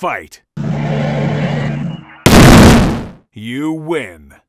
fight. You win.